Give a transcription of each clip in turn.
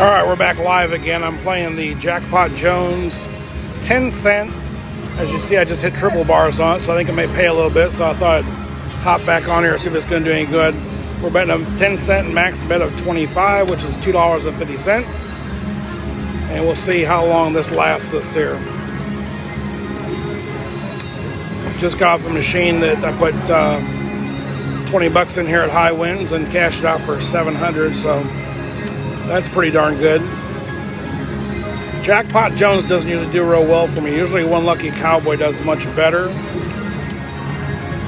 All right, we're back live again. I'm playing the Jackpot Jones 10 cent. As you see, I just hit triple bars on it, so I think it may pay a little bit. So I thought I'd hop back on here and see if it's going to do any good. We're betting a 10 cent max bet of 25, which is $2.50, and we'll see how long this lasts us here. Just got off a machine that I put 20 bucks in here at High Winds and cashed it out for 700. So that's pretty darn good. Jackpot Jones doesn't usually do real well for me. Usually One Lucky Cowboy does much better.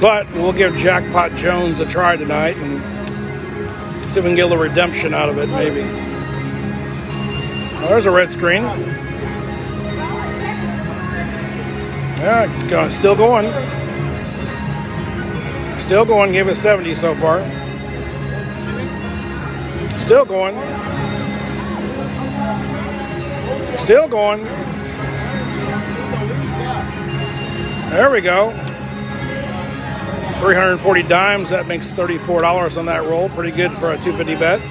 But we'll give Jackpot Jones a try tonight and see if we can get a little redemption out of it, maybe. Well, there's a red screen. Yeah, still going. Still going, gave us 70 so far. Still going. Still going. There we go. 340 dimes. That makes $34 on that roll. Pretty good for a 250 bet.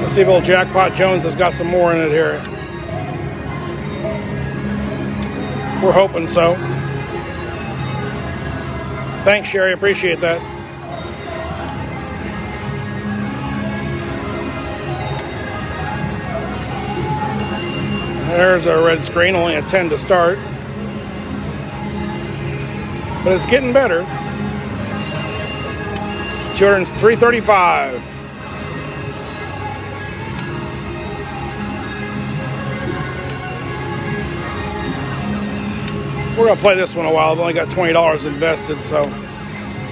Let's see if old Jackpot Jones has got some more in it here. We're hoping so. Thanks, Sherry. Appreciate that. There's our red screen. Only a 10 to start. But it's getting better. 335. We're going to play this one a while. I've only got $20 invested, so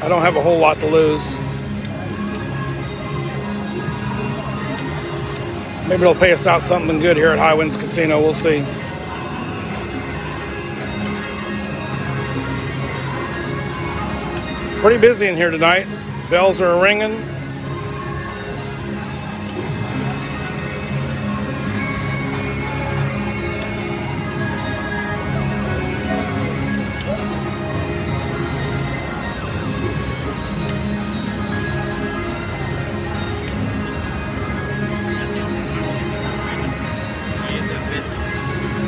I don't have a whole lot to lose. Maybe it'll pay us out something good here at High Winds Casino. We'll see. Pretty busy in here tonight. Bells are ringing.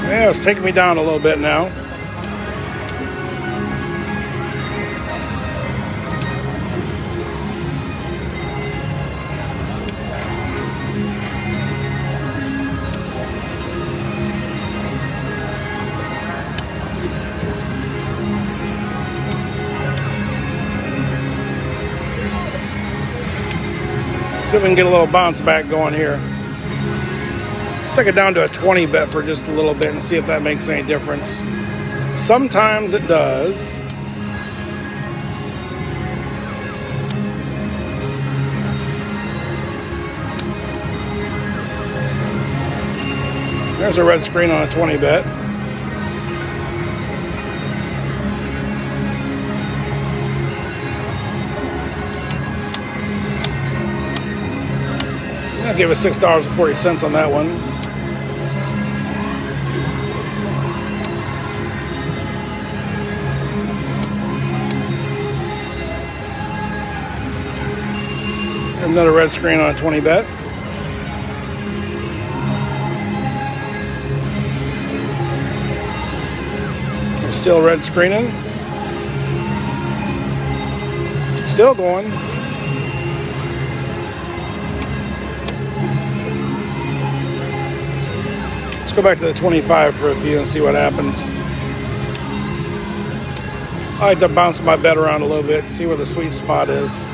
Yeah, it's taking me down a little bit now. See if we can get a little bounce back going here. Let's take it down to a 20 bet for just a little bit and see if that makes any difference. Sometimes it does. There's a red screen on a 20 bet. I'll give us $6.40 on that one. Another red screen on a 20 bet. Still red screening. Still going. Let's go back to the 25 for a few and see what happens. I like to bounce my bet around a little bit, see where the sweet spot is.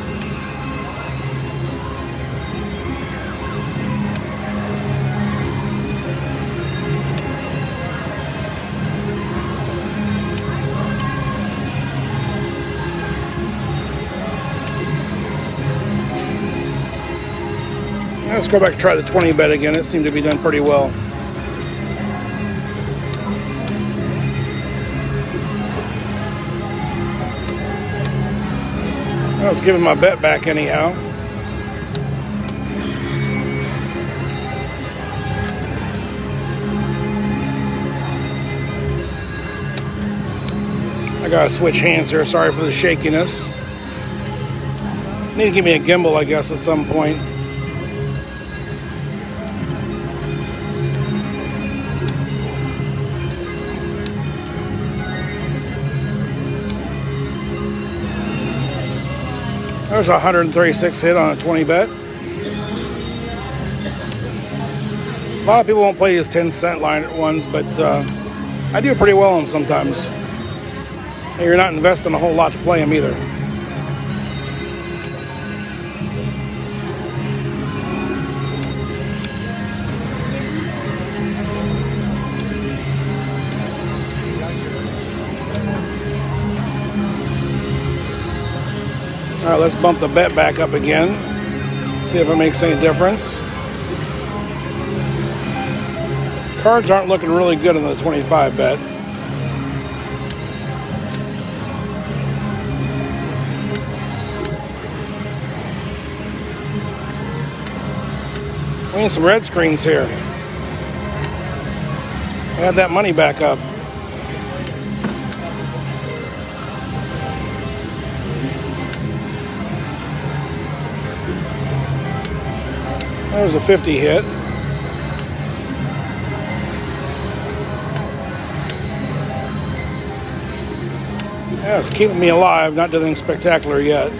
Let's go back and try the 20 bet again. It seemed to be done pretty well. I was giving my bet back anyhow. I gotta switch hands here. Sorry for the shakiness. Need to give me a gimbal, I guess, at some point. There's a 136 hit on a 20 bet. A lot of people won't play these 10-cent line ones, but I do pretty well on them sometimes. And you're not investing a whole lot to play them either. All right, let's bump the bet back up again. See if it makes any difference. Cards aren't looking really good in the 25 bet. We need some red screens here. Add that money back up. There's a 50 hit. Yeah, it's keeping me alive, not doing anything spectacular yet.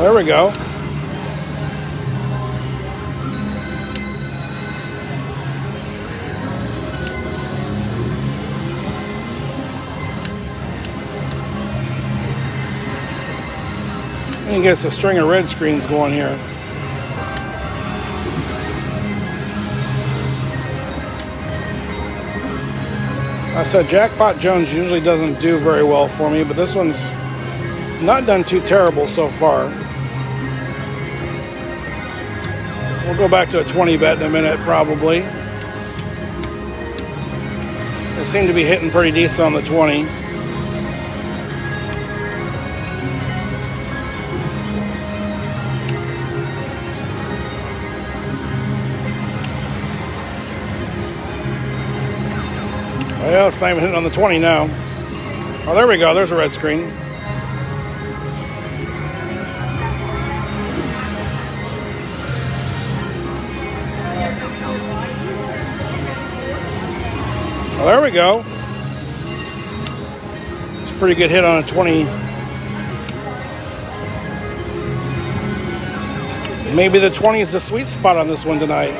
Oh, there we go. I think it's a string of red screens going here. I said Jackpot Jones usually doesn't do very well for me, but this one's not done too terrible so far. We'll go back to a 20 bet in a minute, probably. They seem to be hitting pretty decent on the 20. Well, it's not even hitting on the 20 now. Oh, there we go. There's a red screen. Oh, there we go. It's a pretty good hit on a 20. Maybe the 20 is the sweet spot on this one tonight.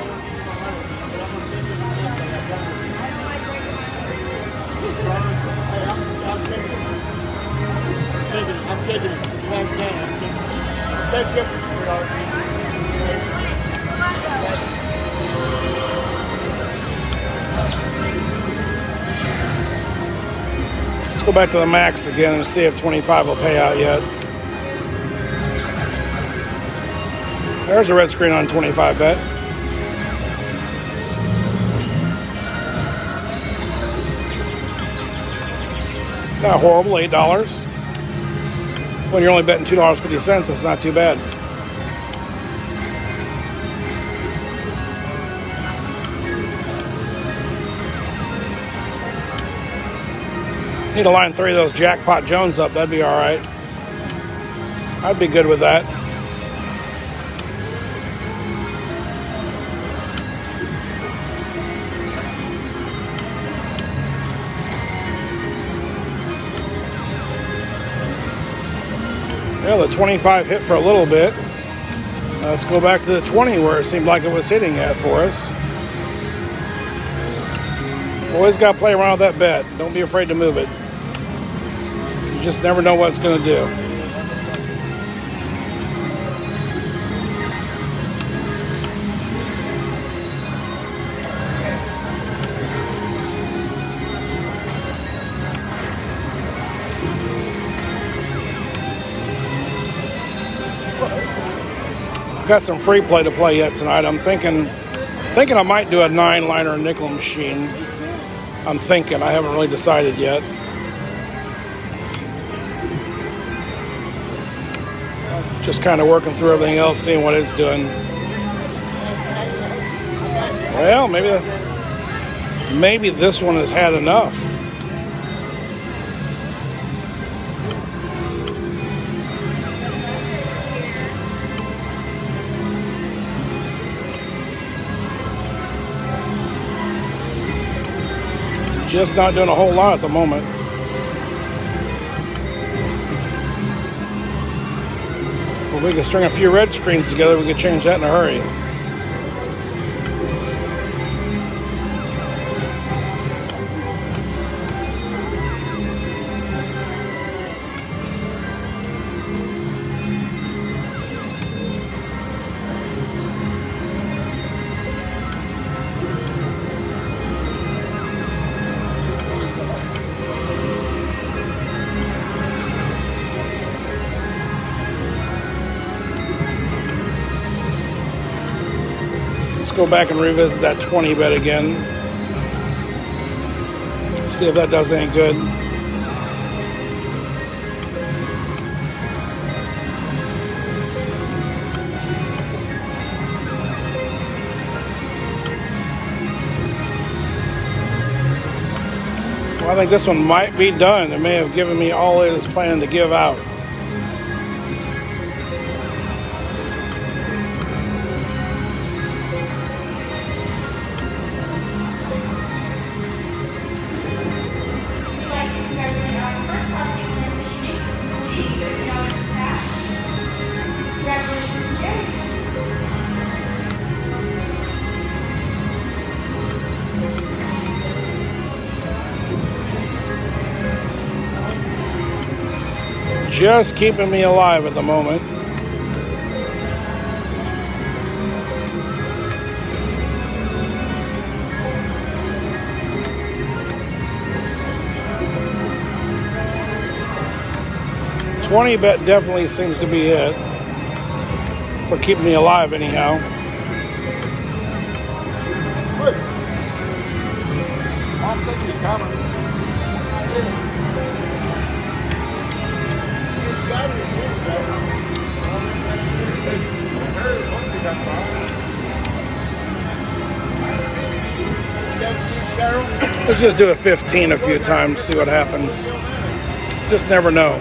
Let's go back to the max again and see if 25 will pay out yet. There's a red screen on 25 bet. Not horrible, $8. When you're only betting $2.50, it's not too bad. Need to line 3 of those Jackpot Jones up. That'd be all right. I'd be good with that. Yeah, the 25 hit for a little bit. Let's go back to the 20 where it seemed like it was hitting at for us. Always got to play around with that bet. Don't be afraid to move it. You just never know what it's going to do. Got some free play to play yet tonight. I'm thinking I might do a 9-liner nickel machine. I'm thinking. I haven't really decided yet. Just kind of working through everything else, seeing what it's doing. Well, maybe Maybe this one has had enough. It's just not doing a whole lot at the moment. If we can string a few red screens together, we can change that in a hurry. Go back and revisit that 20 bet again. See if that does any good. Well, I think this one might be done. It may have given me all it is planning to give out. Just keeping me alive at the moment. $20 bet definitely seems to be it for keeping me alive anyhow. Let's just do a 15 a few times, see what happens. Just never know.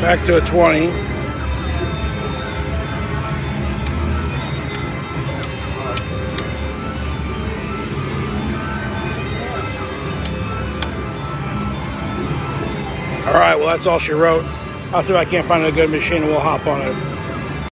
Back to a 20. All right, well, that's all she wrote. I'll see if I can't find a good machine and we'll hop on it.